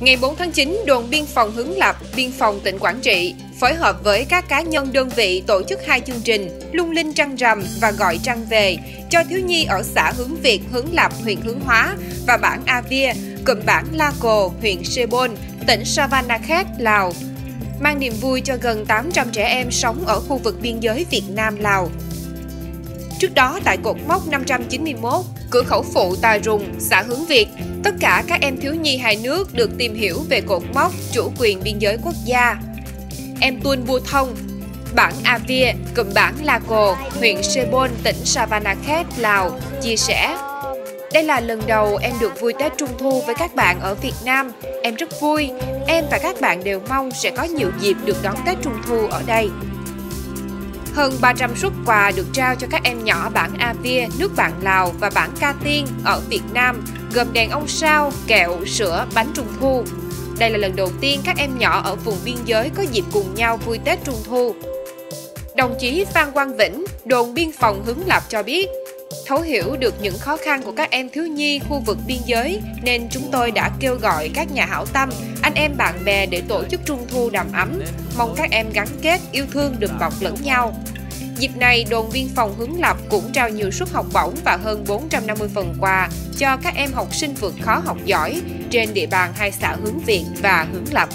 Ngày 4 tháng 9, đồn biên phòng Hướng Lập, biên phòng tỉnh Quảng Trị phối hợp với các cá nhân đơn vị tổ chức hai chương trình Lung linh trăng rằm và Gọi trăng về cho thiếu nhi ở xã Hướng Việt, Hướng Lập, huyện Hướng Hóa và bản A Via, cụm bản La Cồ, huyện Sê Pôn, tỉnh Savannakhet, Lào. Mang niềm vui cho gần 800 trẻ em sống ở khu vực biên giới Việt Nam-Lào. Trước đó, tại cột mốc 591, cửa khẩu phụ Tà Rùng, xã Hướng Việt, tất cả các em thiếu nhi hai nước được tìm hiểu về cột mốc chủ quyền biên giới quốc gia. Em Tuân Bua Thông, bản A Via, cụm bản La Cồ, huyện Sê Pôn, tỉnh Savannakhet, Lào, chia sẻ. Đây là lần đầu em được vui Tết Trung Thu với các bạn ở Việt Nam. Em rất vui, em và các bạn đều mong sẽ có nhiều dịp được đón Tết Trung Thu ở đây. Hơn 300 suất quà được trao cho các em nhỏ bản A Via, nước bạn Lào và bản Ca Tiên ở Việt Nam, gồm đèn ông sao, kẹo, sữa, bánh Trung Thu. Đây là lần đầu tiên các em nhỏ ở vùng biên giới có dịp cùng nhau vui Tết Trung Thu. Đồng chí Phan Quang Vĩnh, đồn biên phòng Hướng Lập cho biết, thấu hiểu được những khó khăn của các em thiếu nhi khu vực biên giới nên chúng tôi đã kêu gọi các nhà hảo tâm, anh em bạn bè để tổ chức Trung Thu đầm ấm, mong các em gắn kết, yêu thương, đùm bọc lẫn nhau. Dịp này, đồn biên phòng Hướng Lập cũng trao nhiều suất học bổng và hơn 450 phần quà cho các em học sinh vượt khó học giỏi trên địa bàn hai xã Hướng Việt và Hướng Lập.